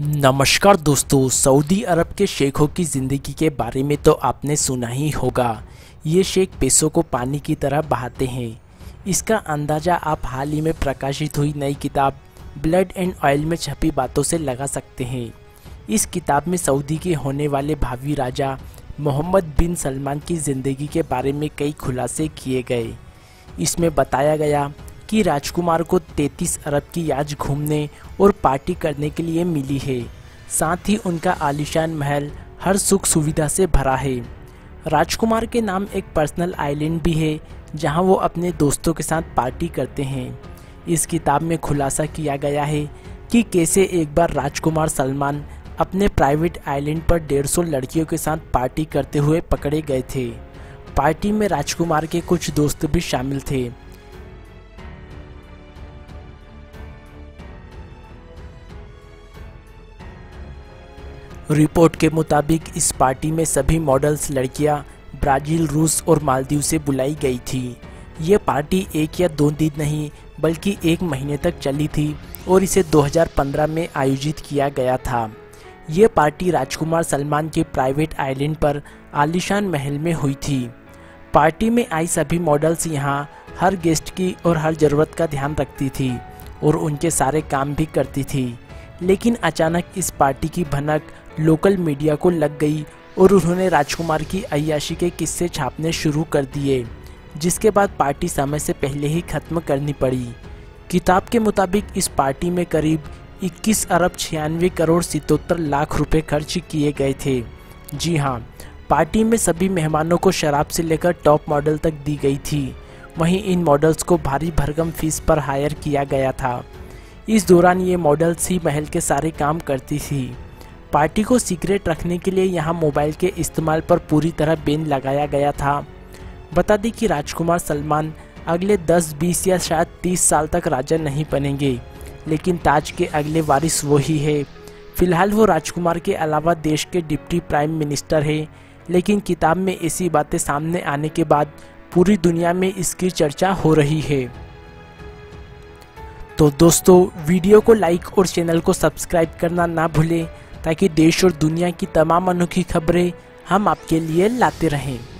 नमस्कार दोस्तों, सऊदी अरब के शेखों की ज़िंदगी के बारे में तो आपने सुना ही होगा। ये शेख पैसों को पानी की तरह बहाते हैं। इसका अंदाज़ा आप हाल ही में प्रकाशित हुई नई किताब ब्लड एंड ऑयल में छपी बातों से लगा सकते हैं। इस किताब में सऊदी के होने वाले भावी राजा मोहम्मद बिन सलमान की ज़िंदगी के बारे में कई खुलासे किए गए। इसमें बताया गया कि राजकुमार को 33 अरब की याच घूमने और पार्टी करने के लिए मिली है। साथ ही उनका आलीशान महल हर सुख सुविधा से भरा है। राजकुमार के नाम एक पर्सनल आइलैंड भी है जहां वो अपने दोस्तों के साथ पार्टी करते हैं। इस किताब में खुलासा किया गया है कि कैसे एक बार राजकुमार सलमान अपने प्राइवेट आइलैंड पर 150 लड़कियों के साथ पार्टी करते हुए पकड़े गए थे। पार्टी में राजकुमार के कुछ दोस्त भी शामिल थे। रिपोर्ट के मुताबिक इस पार्टी में सभी मॉडल्स लड़कियां ब्राज़ील, रूस और मालदीव से बुलाई गई थी। ये पार्टी 1 या 2 दिन नहीं बल्कि 1 महीने तक चली थी और इसे 2015 में आयोजित किया गया था। ये पार्टी राजकुमार सलमान के प्राइवेट आइलैंड पर आलीशान महल में हुई थी। पार्टी में आई सभी मॉडल्स यहाँ हर गेस्ट की और हर ज़रूरत का ध्यान रखती थी और उनके सारे काम भी करती थी। लेकिन अचानक इस पार्टी की भनक लोकल मीडिया को लग गई और उन्होंने राजकुमार की अय्याशी के किस्से छापने शुरू कर दिए, जिसके बाद पार्टी समय से पहले ही खत्म करनी पड़ी। किताब के मुताबिक इस पार्टी में करीब 21 अरब 96 करोड़ 77 लाख रुपए खर्च किए गए थे। जी हाँ, पार्टी में सभी मेहमानों को शराब से लेकर टॉप मॉडल तक दी गई थी। वहीं इन मॉडल्स को भारी भरकम फीस पर हायर किया गया था। इस दौरान ये मॉडल्स ही महल के सारे काम करती थी। पार्टी को सीक्रेट रखने के लिए यहाँ मोबाइल के इस्तेमाल पर पूरी तरह बैन लगाया गया था। बता दें कि राजकुमार सलमान अगले 10, 20 या शायद 30 साल तक राजा नहीं बनेंगे, लेकिन ताज के अगले वारिस वो ही है। फिलहाल वो राजकुमार के अलावा देश के डिप्टी प्राइम मिनिस्टर है, लेकिन किताब में ऐसी बातें सामने आने के बाद पूरी दुनिया में इसकी चर्चा हो रही है। तो दोस्तों, वीडियो को लाइक और चैनल को सब्सक्राइब करना ना भूलें ताकि देश और दुनिया की तमाम अनोखी खबरें हम आपके लिए लाते रहें।